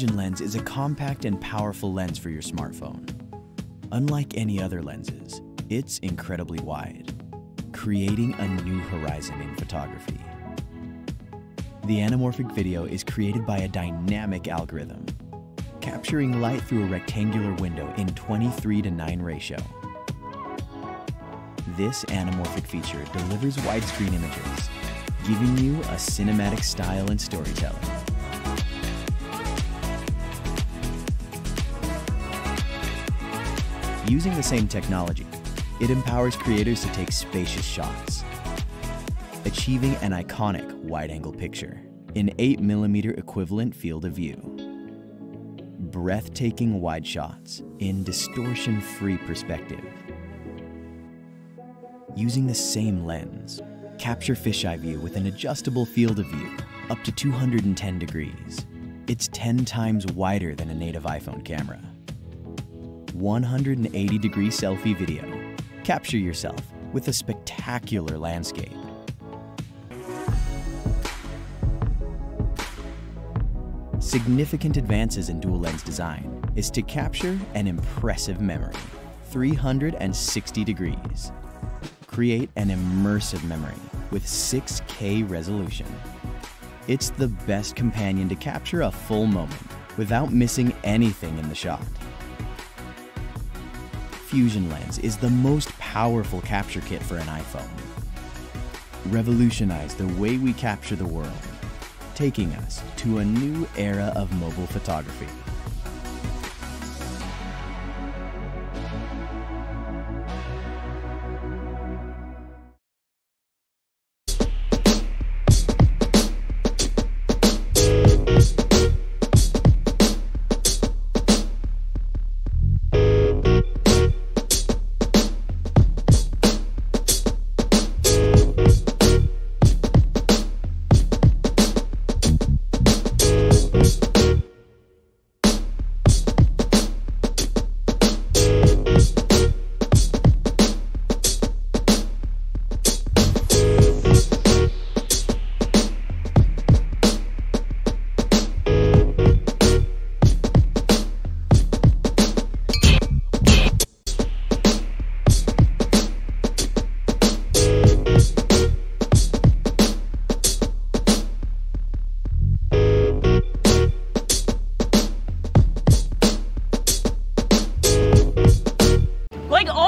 Fusion Lens is a compact and powerful lens for your smartphone. Unlike any other lenses, it's incredibly wide, creating a new horizon in photography. The anamorphic video is created by a dynamic algorithm, capturing light through a rectangular window in 23:9 ratio. This anamorphic feature delivers widescreen images, giving you a cinematic style and storytelling. Using the same technology, it empowers creators to take spacious shots, achieving an iconic wide-angle picture in 8mm equivalent field of view. Breathtaking wide shots in distortion-free perspective. Using the same lens, capture fisheye view with an adjustable field of view up to 210 degrees. It's 10 times wider than a native iPhone camera. 180-degree selfie video. Capture yourself with a spectacular landscape. Significant advances in dual lens design is to capture an impressive memory, 360 degrees. Create an immersive memory with 6K resolution. It's the best companion to capture a full moment without missing anything in the shot. Fusion Lens is the most powerful capture kit for an iPhone. Revolutionize the way we capture the world, taking us to a new era of mobile photography.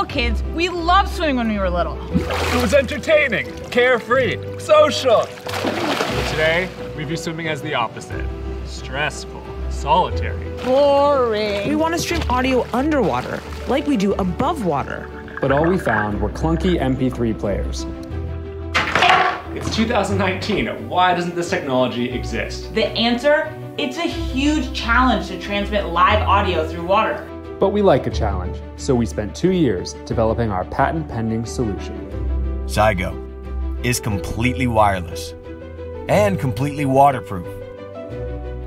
Kids, we loved swimming when we were little. It was entertaining, carefree, social. Today, we view swimming as the opposite. Stressful, solitary. Boring. We want to stream audio underwater, like we do above water. But all we found were clunky MP3 players. It's 2019, why doesn't this technology exist? The answer? It's a huge challenge to transmit live audio through water. But we like a challenge, so we spent 2 years developing our patent-pending solution. Zygo is completely wireless and completely waterproof.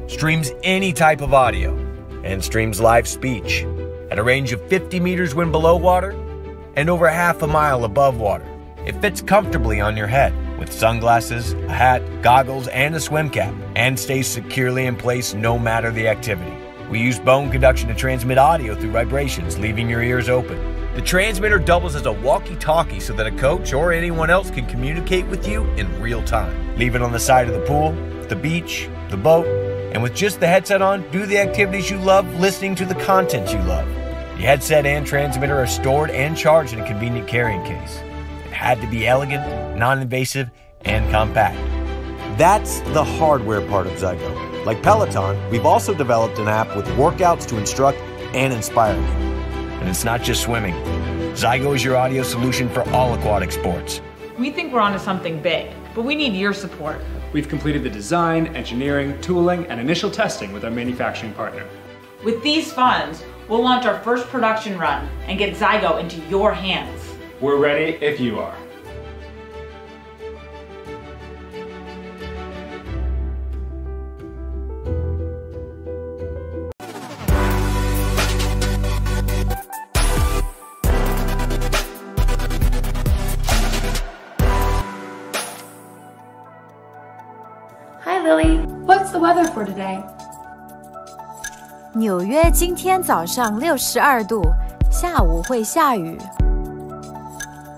Streams any type of audio and streams live speech at a range of 50 meters when below water and over half a mile above water. It fits comfortably on your head with sunglasses, a hat, goggles, and a swim cap, and stays securely in place no matter the activity. We use bone conduction to transmit audio through vibrations, leaving your ears open. The transmitter doubles as a walkie-talkie so that a coach or anyone else can communicate with you in real time. Leave it on the side of the pool, the beach, the boat, and with just the headset on, do the activities you love, listening to the content you love. The headset and transmitter are stored and charged in a convenient carrying case. It had to be elegant, non-invasive, and compact. That's the hardware part of Zygo. Like Peloton, we've also developed an app with workouts to instruct and inspire you. And it's not just swimming. Zygo is your audio solution for all aquatic sports. We think we're onto something big, but we need your support. We've completed the design, engineering, tooling, and initial testing with our manufacturing partner. With these funds, we'll launch our first production run and get Zygo into your hands. We're ready if you are. Hi Lily, what's the weather for today? 纽约今天早上62度，下午会下雨。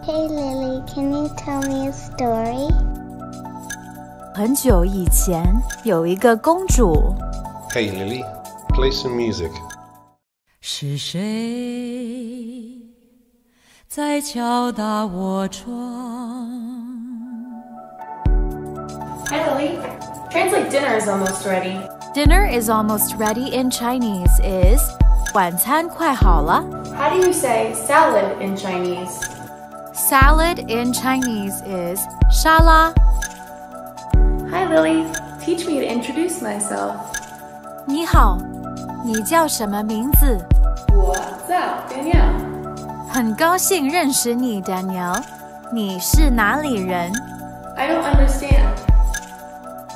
Hey Lily, can you tell me a story? 很久以前有一个公主。Hey Lily, play some music. 是谁在敲打我窗 Hi Lily, translate dinner is almost ready. Dinner is almost ready in Chinese is 晚餐快好了 How do you say salad in Chinese? Salad in Chinese is 沙拉 Hi Lily, teach me to introduce myself. 你好，你叫什么名字？我叫 Danielle。很高兴认识你 ，Danielle。你是哪里人 ？I don't understand.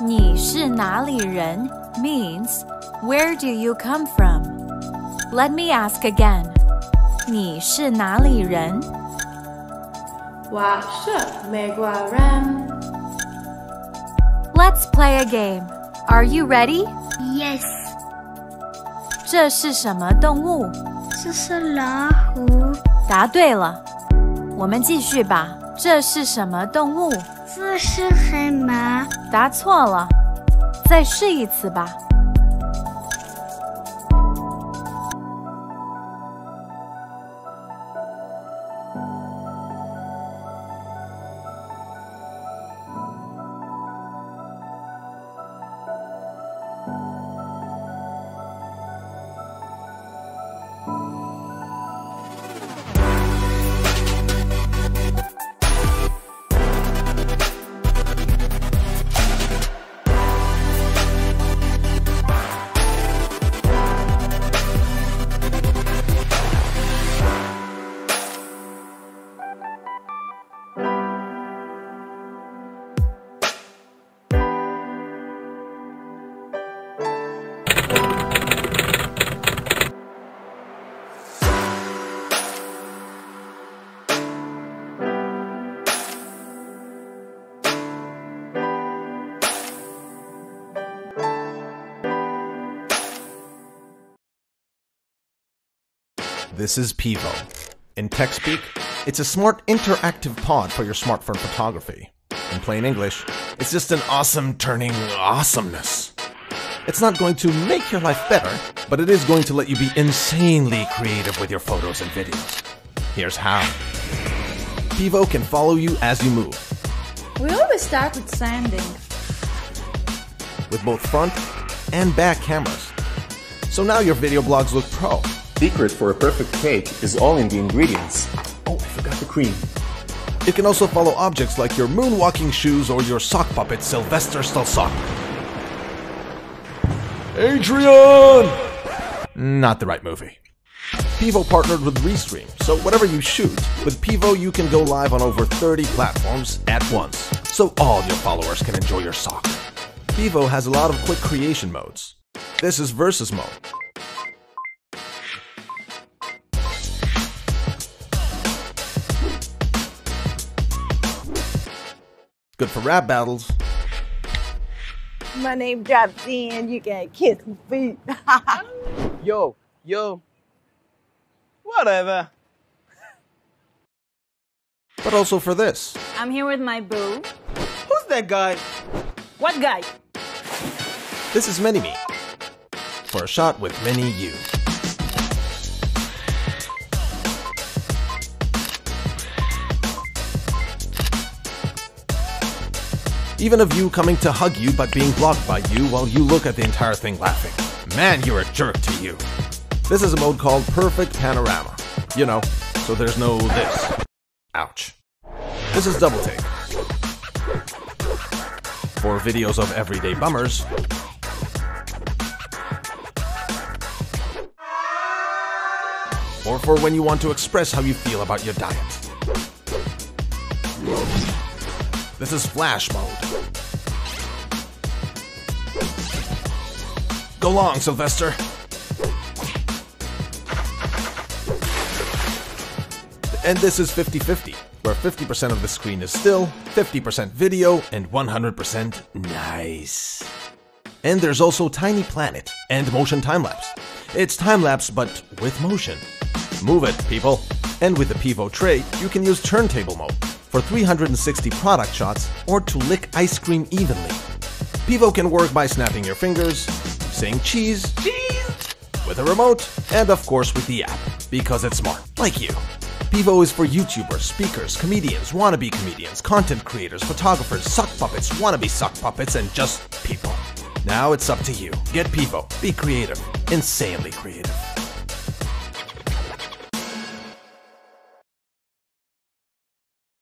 你是哪里人 means where do you come from? Let me ask again. 你是哪里人？我是美国人。Let's play a game. Are you ready? Yes. 这是什么动物？这是老虎。答对了。我们继续吧。这是什么动物？这是海马。答错了。再试一次吧。This is Pivo. In tech speak, it's a smart interactive pod for your smartphone photography. In plain English, it's just an awesome turning awesomeness. It's not going to make your life better, but it is going to let you be insanely creative with your photos and videos. Here's how. Pivo can follow you as you move. We always start with sanding. With both front and back cameras. So now your video blogs look pro. The secret for a perfect cake is all in the ingredients. Oh, I forgot the cream. It can also follow objects like your moonwalking shoes or your sock puppet Sylvester Stalsock. Adrian! Not the right movie. Pivo partnered with Restream, so whatever you shoot, with Pivo you can go live on over 30 platforms at once, so all your followers can enjoy your sock. Pivo has a lot of quick creation modes. This is versus mode. Good for rap battles. My name drops in, you can kiss my feet. yo, whatever. But also for this. I'm here with my boo. Who's that guy? What guy? This is Mini Me. For a shot with Mini You. Even of you coming to hug you but being blocked by you while you look at the entire thing laughing. Man, you're a jerk to you. This is a mode called Perfect Panorama. You know, so there's no this. Ouch. This is Double Take. For videos of everyday bummers. Or for when you want to express how you feel about your diet. This is flash mode. Go long, Sylvester. And this is 50-50, where 50% of the screen is still, 50% video, and 100% nice. And there's also Tiny Planet and Motion Time Lapse. It's time-lapse, but with motion. Move it, people! And with the Pivo tray, you can use turntable mode for 360 product shots or to lick ice cream evenly. Pivo can work by snapping your fingers, saying cheese, cheese, with a remote, and of course with the app, because it's smart, like you. Pivo is for YouTubers, speakers, comedians, wannabe comedians, content creators, photographers, sock puppets, wannabe sock puppets, and just people. Now it's up to you. Get Pivo. Be creative. Insanely creative.